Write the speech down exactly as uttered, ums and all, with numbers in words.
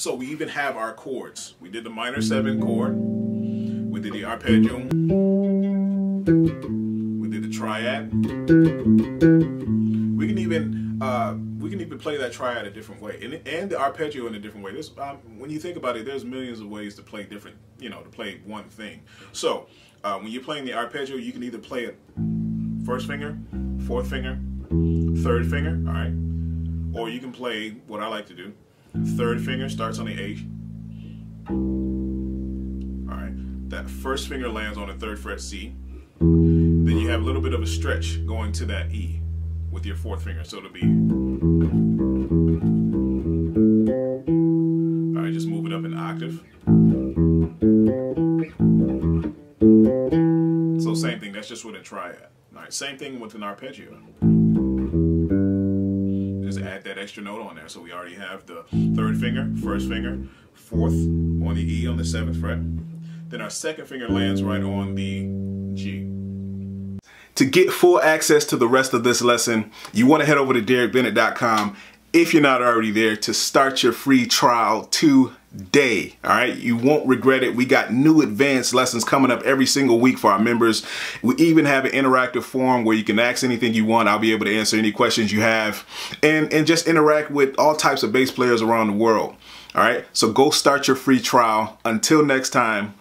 So we even have our chords. We did the minor seven chord. We did the arpeggium. We did the triad. We can even uh, we can even play that triad a different way, and and the arpeggio in a different way. There's um, when you think about it, there's millions of ways to play different. You know, to play one thing. So uh, when you're playing the arpeggio, you can either play it first finger, fourth finger, third finger. All right. Or you can play what I like to do. Third finger starts on the eighth. Alright, that first finger lands on the third fret C. Then you have a little bit of a stretch going to that E with your fourth finger. So it'll be. Alright, just move it up an octave. So same thing, that's just with a triad. Alright, same thing with an arpeggio. Add that extra note on there. So we already have the third finger, first finger, fourth on the E on the seventh fret. Then our second finger lands right on the G. To get full access to the rest of this lesson, you want to head over to Daric Bennett dot com if you're not already there to start your free trial today. All right, you won't regret it. We got new advanced lessons coming up every single week for our members. We even have an interactive forum where you can ask anything you want. I'll be able to answer any questions you have and, and just interact with all types of bass players around the world. All right, so go start your free trial. Until next time.